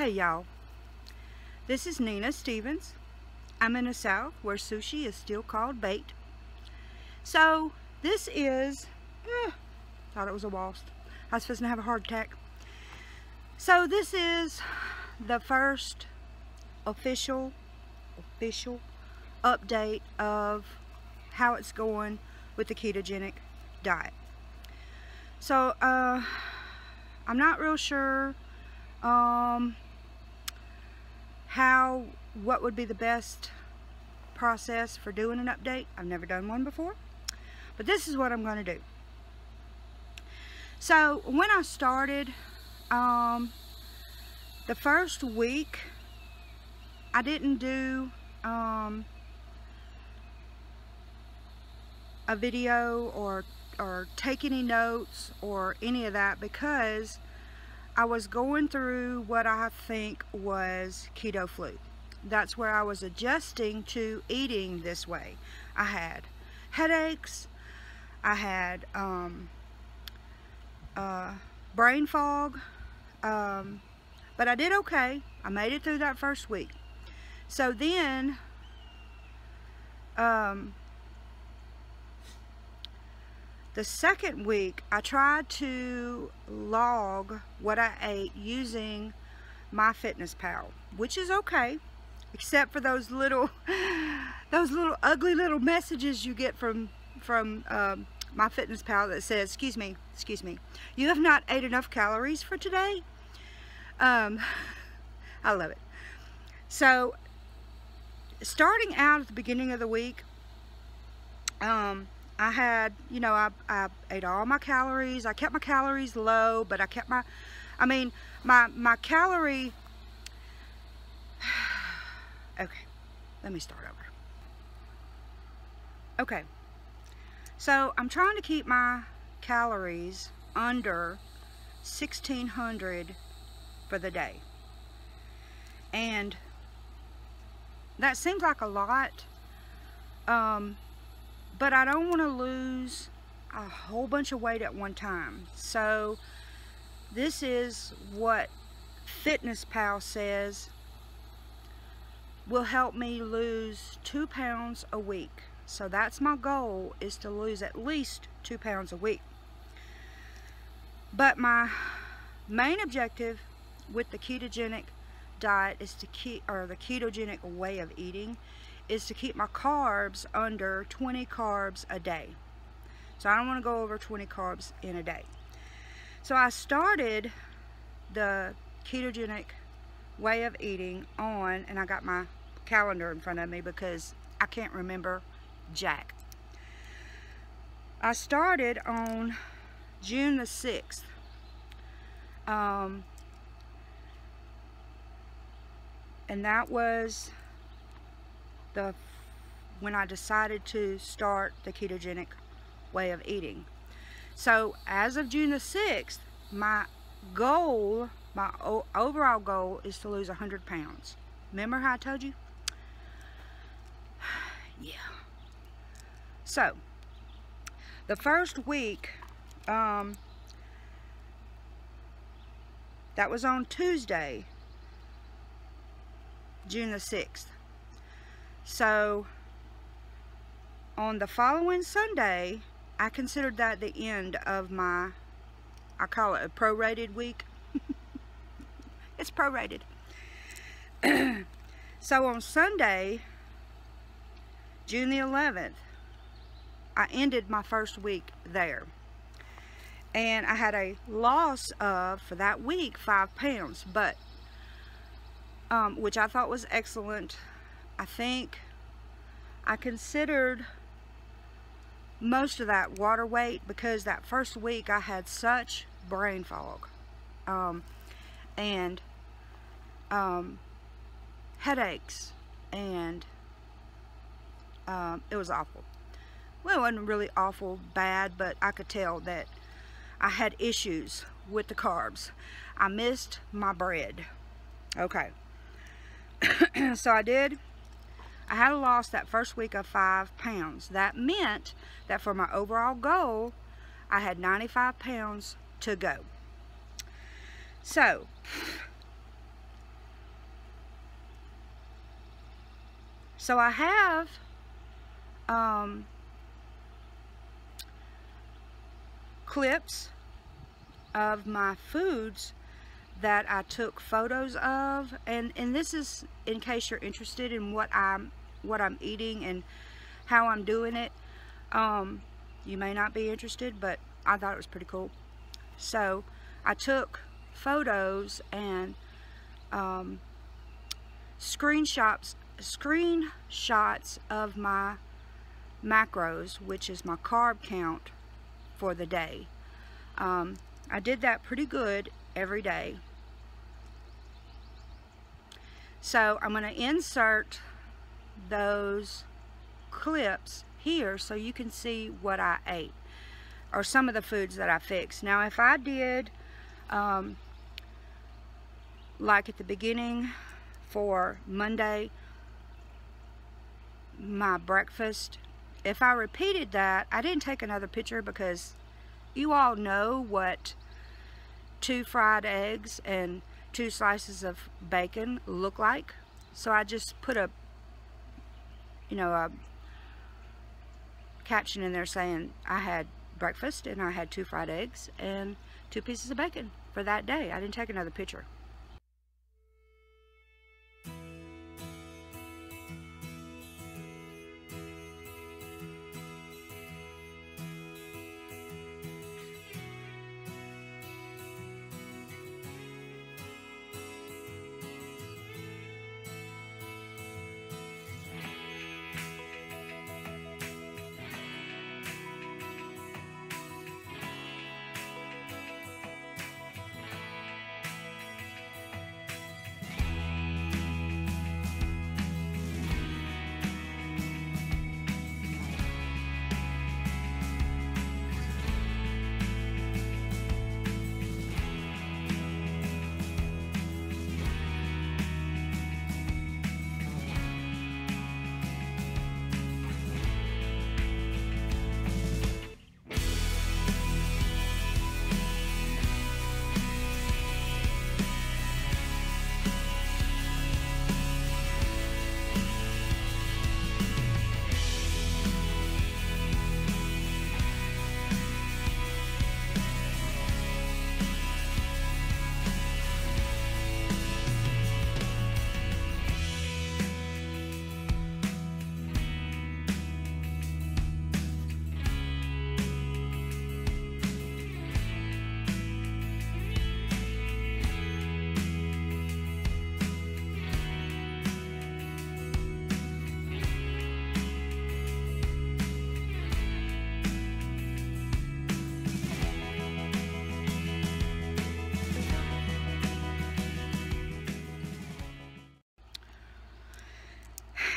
Hey y'all, this is Nina Stevens. I'm in the South where sushi is still called bait. So this is, thought it was a wasp. I was supposed to have a heart attack. So this is the first official update of how it's going with the ketogenic diet. So I'm not real sure what would be the best process for doing an update. I've never done one before, but this is what I'm going to do. So when I started the first week, I didn't do a video or take any notes or any of that, because I was going through what I think was keto flu. That's where I was adjusting to eating this way. I had headaches, I had brain fog, but I did okay. I made it through that first week. So then the second week, I tried to log what I ate using MyFitnessPal, which is okay, except for those little ugly little messages you get from MyFitnessPal that says, excuse me, you have not ate enough calories for today. I love it. So starting out at the beginning of the week, I had, you know, I ate all my calories. I kept my calories low, but I kept my, my calorie. Okay, let me start over. Okay, so I'm trying to keep my calories under 1,600 for the day. And that seems like a lot. But I don't want to lose a whole bunch of weight at one time. So this is what MyFitnessPal says will help me lose 2 pounds a week. So that's my goal, is to lose at least 2 pounds a week. But my main objective with the ketogenic diet is to keep, or the ketogenic way of eating, is to keep my carbs under 20 carbs a day. So I don't want to go over 20 carbs in a day. So I started the ketogenic way of eating on, and I got my calendar in front of me because I can't remember jack. I started on June the 6th. And that was when I decided to start the ketogenic way of eating. So as of June the 6th, my goal, my overall goal, is to lose 100 pounds. Remember how I told you? Yeah. So the first week, that was on Tuesday, June the 6th. So on the following Sunday, I considered that the end of my, I call it a prorated week. It's prorated. So on Sunday, June the 11th, I ended my first week there. And I had a loss of, for that week, 5 pounds, but, which I thought was excellent. I think I considered most of that water weight because that first week I had such brain fog and headaches, and it was awful. Well, it wasn't really awful bad, but I could tell that I had issues with the carbs. I missed my bread. Okay. So I had a loss that first week of 5 pounds. That meant that for my overall goal, I had 95 pounds to go. So So I have clips of my foods that I took photos of, and this is in case you're interested in what I'm eating and how I'm doing it. You may not be interested, but I thought it was pretty cool. So I took photos and screenshots of my macros, which is my carb count for the day. I did that pretty good every day. So I'm going to insert those clips here so you can see what I ate, or some of the foods that I fixed. Now if I did like at the beginning for Monday, my breakfast, if I repeated that, I didn't take another picture because you all know what 2 fried eggs and 2 slices of bacon look like. So I just put a, you know, a caption in there saying I had breakfast and I had 2 fried eggs and 2 pieces of bacon for that day. I didn't take another picture.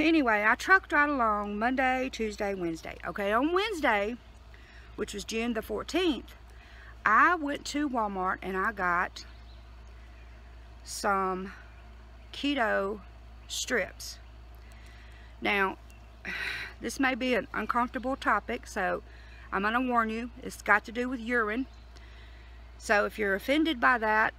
Anyway, I trucked right along Monday, Tuesday, Wednesday. Okay, on Wednesday, which was June the 14th, I went to Walmart and I got some keto strips. Now, this may be an uncomfortable topic, so I'm going to warn you, it's got to do with urine. So if you're offended by that,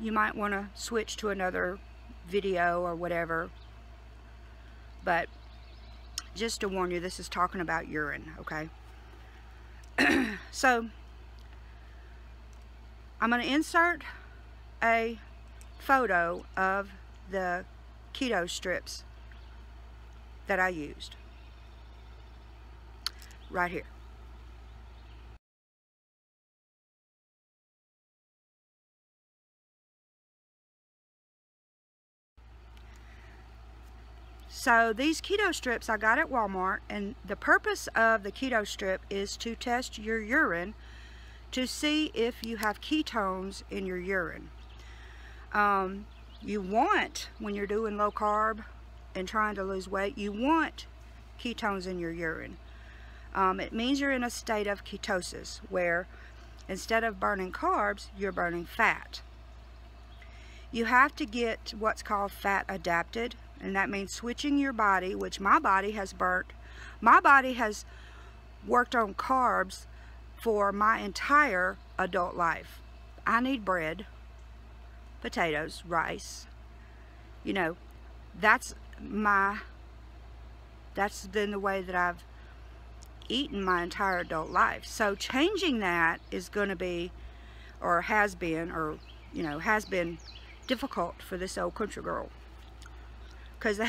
you might want to switch to another video or whatever. But just to warn you, this is talking about urine, okay? So, I'm going to insert a photo of the keto strips that I used. Right here. So these keto strips I got at Walmart, and the purpose of the keto strip is to test your urine to see if you have ketones in your urine. You want, when you're doing low carb and trying to lose weight, you want ketones in your urine. It means you're in a state of ketosis where instead of burning carbs, you're burning fat. You have to get what's called fat adapted. And that means switching your body, which my body has burnt. My body has worked on carbs for my entire adult life. I need bread, potatoes, rice. You know, that's my That's been the way that I've eaten my entire adult life. So changing that is going to be, or has been, or you know, has been difficult for this old country girl. Because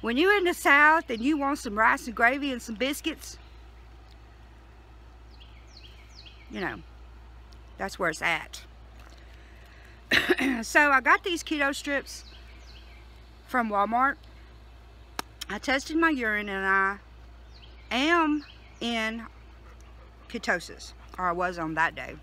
when you're in the South and you want some rice and gravy and some biscuits, you know, that's where it's at. So I got these keto strips from Walmart. I tested my urine and I am in ketosis, or I was on that day.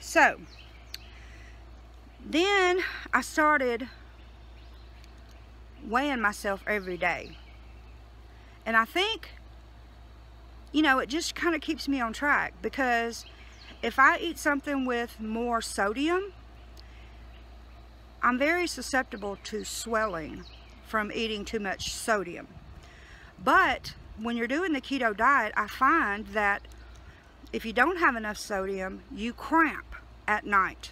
So then I started weighing myself every day, and I think, you know, it just kind of keeps me on track, because if I eat something with more sodium, I'm very susceptible to swelling from eating too much sodium. But when you're doing the keto diet, I find that if you don't have enough sodium, you cramp at night.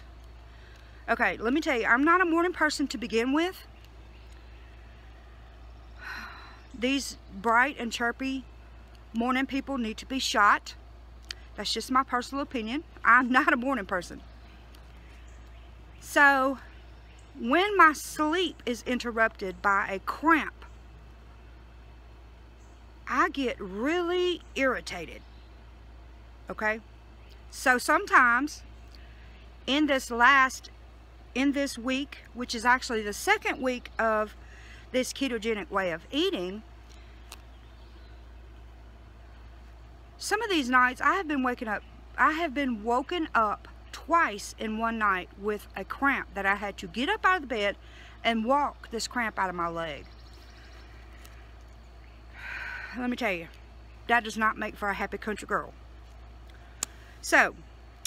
Okay, let me tell you, I'm not a morning person to begin with. These bright and chirpy morning people need to be shot. That's just my personal opinion. I'm not a morning person. So when my sleep is interrupted by a cramp, I get really irritated. Okay, so sometimes in this week, which is actually the second week of this ketogenic way of eating, some of these nights I have been woken up twice in one night with a cramp that I had to get up out of the bed and walk this cramp out of my leg. Let me tell you, that does not make for a happy country girl. So,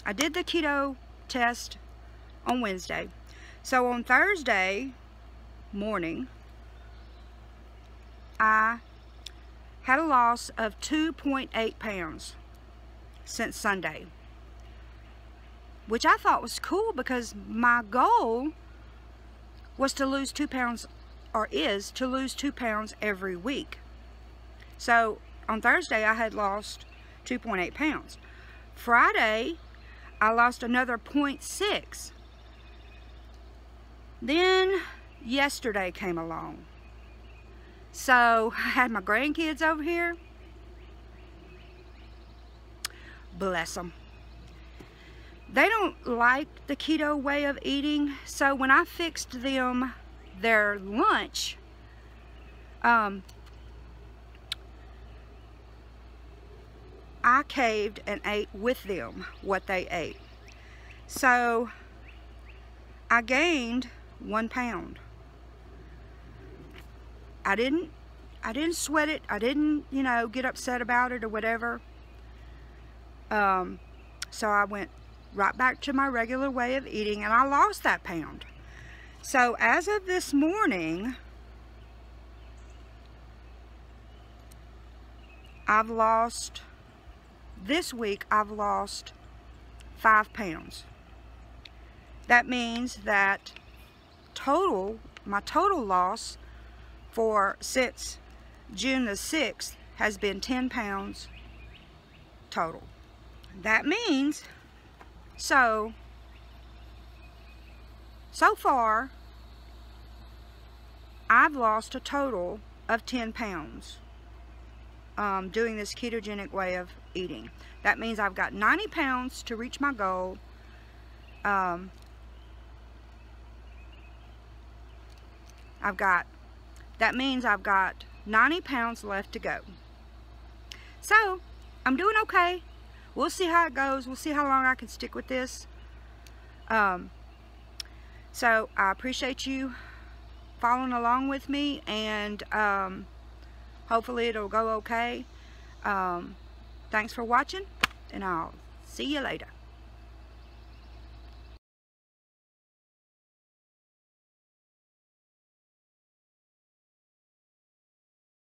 I did the keto test on Wednesday. So, on Thursday morning, I had a loss of 2.8 pounds since Sunday, which I thought was cool, because my goal was to lose 2 pounds, or is to lose 2 pounds every week. So, on Thursday, I had lost 2.8 pounds. Friday, I lost another 0.6. Then yesterday came along. So I had my grandkids over here. Bless them. They don't like the keto way of eating. So when I fixed them their lunch, I caved and ate with them what they ate. So I gained 1 pound. I didn't sweat it. I didn't, you know, get upset about it or whatever. So I went right back to my regular way of eating, and I lost that pound. So as of this morning, I've lost 5 pounds. That means that my total loss since June the 6th has been 10 pounds total. That means so far I've lost a total of 10 pounds doing this ketogenic way of eating. That means I've got 90 pounds to reach my goal. That means I've got 90 pounds left to go. So I'm doing okay. We'll see how it goes. We'll see how long I can stick with this. So I appreciate you following along with me, and hopefully it'll go okay. Thanks for watching, and I'll see you later.